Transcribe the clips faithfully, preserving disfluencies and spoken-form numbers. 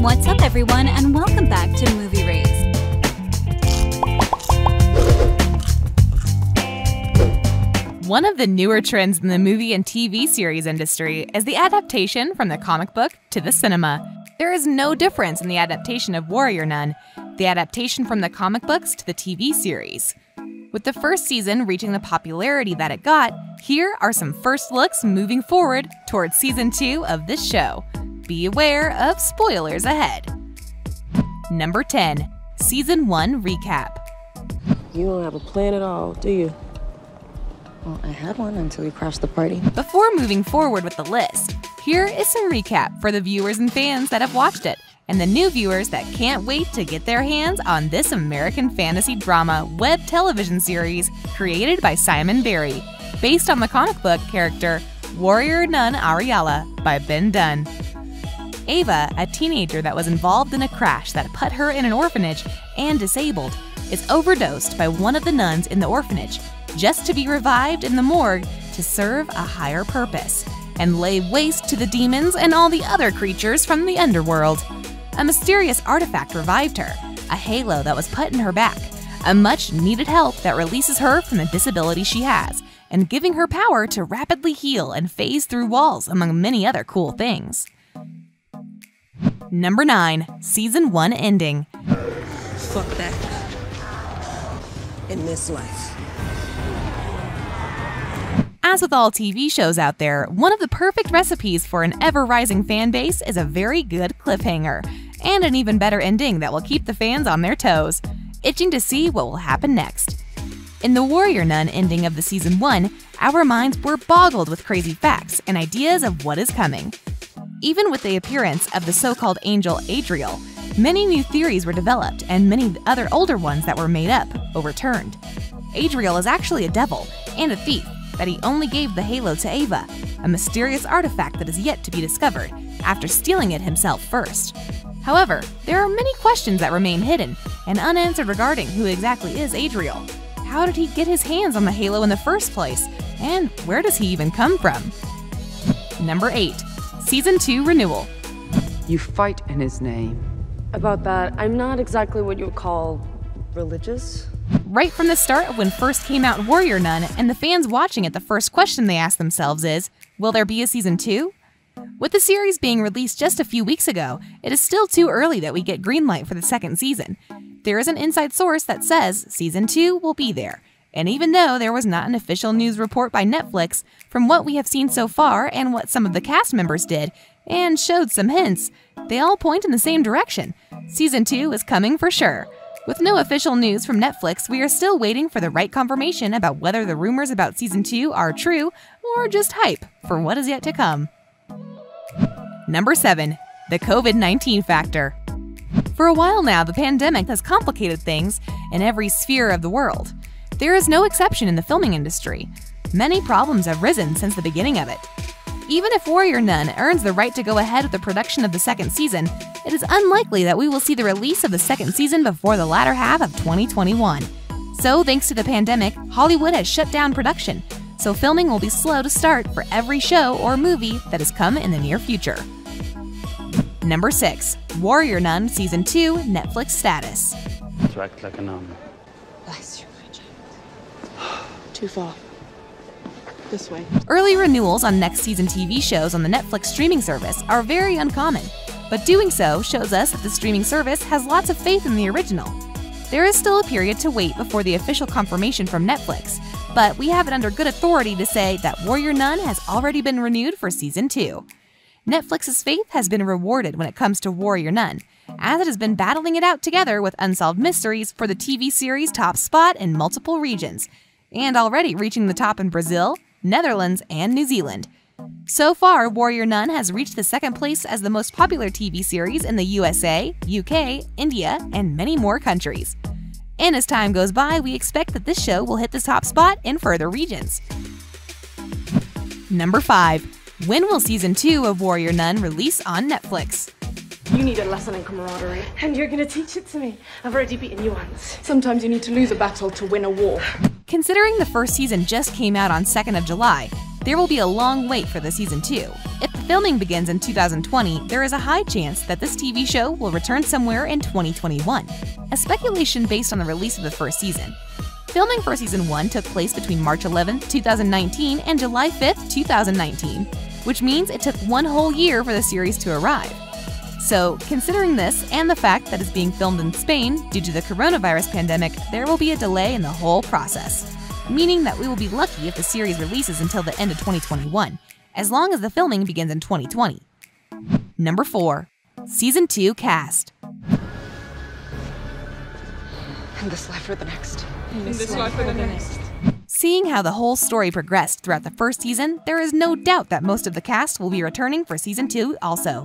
What's up, everyone, and welcome back to Movie Raze. One of the newer trends in the movie and T V series industry is the adaptation from the comic book to the cinema. There is no difference in the adaptation of Warrior Nun, the adaptation from the comic books to the T V series. With the first season reaching the popularity that it got, here are some first looks moving forward towards season two of this show. Be aware of spoilers ahead. Number ten. Season one Recap. You don't have a plan at all, do you? Well, I had one until we crashed the party. Before moving forward with the list, here is some recap for the viewers and fans that have watched it, and the new viewers that can't wait to get their hands on this American fantasy drama web television series created by Simon Barry, based on the comic book character Warrior Nun Areala by Ben Dunn. Ava, a teenager that was involved in a crash that put her in an orphanage and disabled, is overdosed by one of the nuns in the orphanage, just to be revived in the morgue to serve a higher purpose and lay waste to the demons and all the other creatures from the underworld. A mysterious artifact revived her, a halo that was put in her back, a much-needed help that releases her from the disability she has, and giving her power to rapidly heal and phase through walls, among many other cool things. Number nine. Season one Ending. Fuck that. In this life. As with all T V shows out there, one of the perfect recipes for an ever-rising fan base is a very good cliffhanger, and an even better ending that will keep the fans on their toes, itching to see what will happen next. In the Warrior Nun ending of the season one, our minds were boggled with crazy facts and ideas of what is coming. Even with the appearance of the so-called angel Adriel, many new theories were developed and many other older ones that were made up overturned. Adriel is actually a devil and a thief, that he only gave the halo to Ava, a mysterious artifact that is yet to be discovered, after stealing it himself first. However, there are many questions that remain hidden and unanswered regarding who exactly is Adriel. How did he get his hands on the halo in the first place, and where does he even come from? Number eight. Season two Renewal. You fight in his name. About that, I'm not exactly what you would call religious. Right from the start of when first came out Warrior Nun, and the fans watching it, the first question they ask themselves is, will there be a season two? With the series being released just a few weeks ago, it is still too early that we get green light for the second season. There is an inside source that says season two will be there, and even though there was not an official news report by Netflix, from what we have seen so far and what some of the cast members did, and showed some hints, they all point in the same direction. Season two is coming for sure. With no official news from Netflix, we are still waiting for the right confirmation about whether the rumors about Season two are true or just hype for what is yet to come. Number seven. The COVID nineteen Factor. For a while now, the pandemic has complicated things in every sphere of the world. There is no exception in the filming industry. Many problems have risen since the beginning of it. Even if Warrior Nun earns the right to go ahead with the production of the second season, it is unlikely that we will see the release of the second season before the latter half of twenty twenty-one. So, thanks to the pandemic, Hollywood has shut down production, so filming will be slow to start for every show or movie that has come in the near future. Number six. Warrior Nun Season two Netflix Status. To act like a nun. Bless your virgin. Too far. This way. Early renewals on next season T V shows on the Netflix streaming service are very uncommon, but doing so shows us that the streaming service has lots of faith in the original. There is still a period to wait before the official confirmation from Netflix, but we have it under good authority to say that Warrior Nun has already been renewed for season two. Netflix's faith has been rewarded when it comes to Warrior Nun, as it has been battling it out together with Unsolved Mysteries for the T V series' top spot in multiple regions, and already reaching the top in Brazil, Netherlands, and New Zealand. So far, Warrior Nun has reached the second place as the most popular T V series in the U S A, U K, India, and many more countries. And as time goes by, we expect that this show will hit the top spot in further regions. Number five. When will Season two of Warrior Nun release on Netflix? You need a lesson in camaraderie, and you're gonna teach it to me. I've already beaten you once. Sometimes you need to lose a battle to win a war. Considering the first season just came out on second of July, There will be a long wait for the season two. If the filming begins in two thousand twenty, there is a high chance that this T V show will return somewhere in twenty twenty-one, a speculation based on the release of the first season. Filming for season one took place between March eleventh, two thousand nineteen and July fifth, two thousand nineteen, which means it took one whole year for the series to arrive. So, considering this and the fact that it's being filmed in Spain due to the coronavirus pandemic, there will be a delay in the whole process, meaning that we will be lucky if the series releases until the end of twenty twenty-one, as long as the filming begins in twenty twenty. Number four. Season two Cast. And this life or the next. In this, this life, life or the, the next. Seeing how the whole story progressed throughout the first season, there is no doubt that most of the cast will be returning for season two also,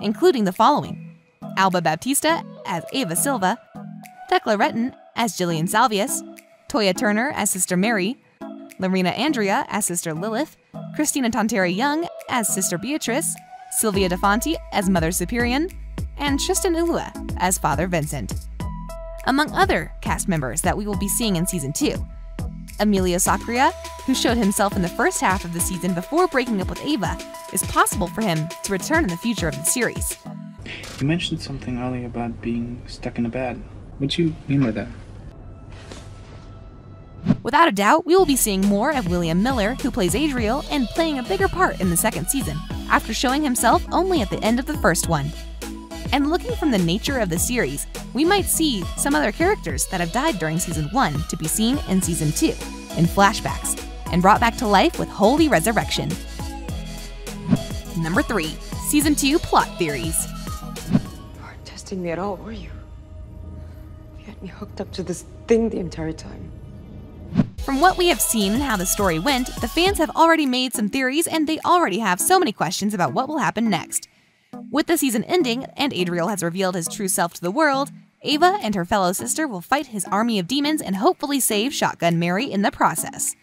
including the following: Alba Baptista as Ava Silva, Thekla Reuten as Gillian Salvius, Toya Turner as Sister Mary, Lorena Andrea as Sister Lilith, Kristina Tonteri-Young as Sister Beatrice, Sylvia De Fanti as Mother Superior, and Tristan Ulloa as Father Vincent. Among other cast members that we will be seeing in season two, Emilio Sakraya, who showed himself in the first half of the season before breaking up with Ava, is possible for him to return in the future of the series. You mentioned something earlier about being stuck in a bed. What do you mean by that? Without a doubt, we will be seeing more of William Miller, who plays Adriel, and playing a bigger part in the second season, after showing himself only at the end of the first one. And looking from the nature of the series, we might see some other characters that have died during season one to be seen in season two, in flashbacks, and brought back to life with holy resurrection. Number three. Season two Plot Theories. You weren't testing me at all, were you? You had me hooked up to this thing the entire time. From what we have seen and how the story went, the fans have already made some theories and they already have so many questions about what will happen next. With the season ending and Adriel has revealed his true self to the world, Ava and her fellow sister will fight his army of demons and hopefully save Shotgun Mary in the process.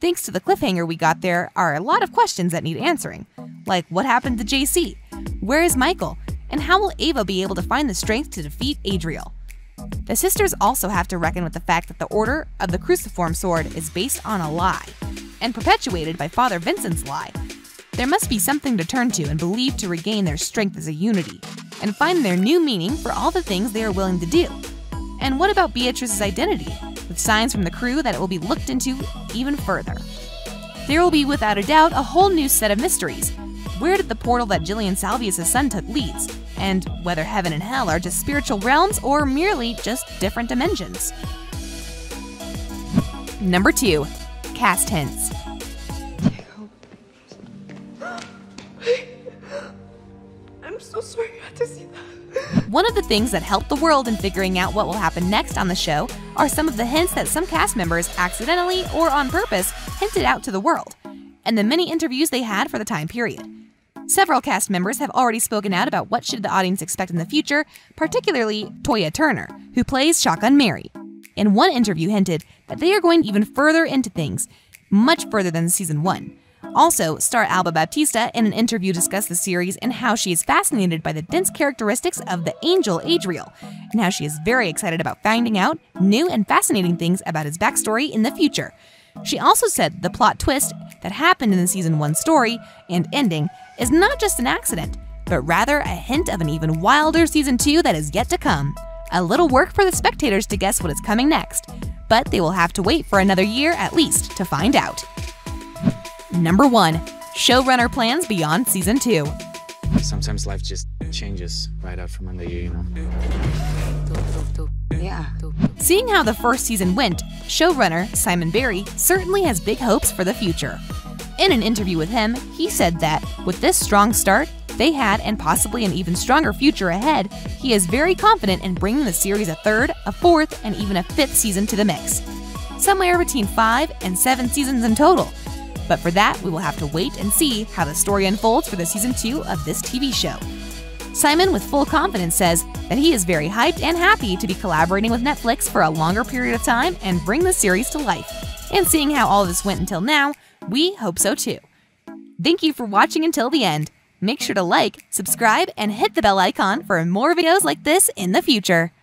Thanks to the cliffhanger we got, there are a lot of questions that need answering, like what happened to J C, where is Michael, and how will Ava be able to find the strength to defeat Adriel? The sisters also have to reckon with the fact that the Order of the Cruciform Sword is based on a lie, and perpetuated by Father Vincent's lie. There must be something to turn to and believe to regain their strength as a unity, and find their new meaning for all the things they are willing to do. And what about Beatrice's identity, with signs from the crew that it will be looked into even further? There will be without a doubt a whole new set of mysteries. Where did the portal that Gillian Salvius' son took leads? And whether heaven and hell are just spiritual realms or merely just different dimensions. Number two. Cast Hints. I'm so sorry I had to see that. One of the things that helped the world in figuring out what will happen next on the show are some of the hints that some cast members accidentally or on purpose hinted out to the world, and the many interviews they had for the time period. Several cast members have already spoken out about what should the audience expect in the future, particularly Toya Turner, who plays Shotgun Mary. In one interview hinted that they are going even further into things, much further than season one. Also, star Alba Baptista in an interview discussed the series and how she is fascinated by the dense characteristics of the angel Adriel, and how she is very excited about finding out new and fascinating things about his backstory in the future. She also said the plot twist that happened in the season one story and ending is not just an accident, but rather a hint of an even wilder season two that is yet to come. A little work for the spectators to guess what is coming next, but they will have to wait for another year at least to find out. Number one. Showrunner Plans Beyond Season two. Sometimes life just changes right out from under you, you know? Yeah. Seeing how the first season went, showrunner Simon Barry certainly has big hopes for the future. In an interview with him, he said that, with this strong start they had and possibly an even stronger future ahead, he is very confident in bringing the series a third, a fourth, and even a fifth season to the mix. Somewhere between five and seven seasons in total. But for that, we will have to wait and see how the story unfolds for the season two of this T V show. Simon, with full confidence, says that he is very hyped and happy to be collaborating with Netflix for a longer period of time and bring the series to life. And seeing how all this went until now, we hope so too. Thank you for watching until the end. Make sure to like, subscribe, and hit the bell icon for more videos like this in the future.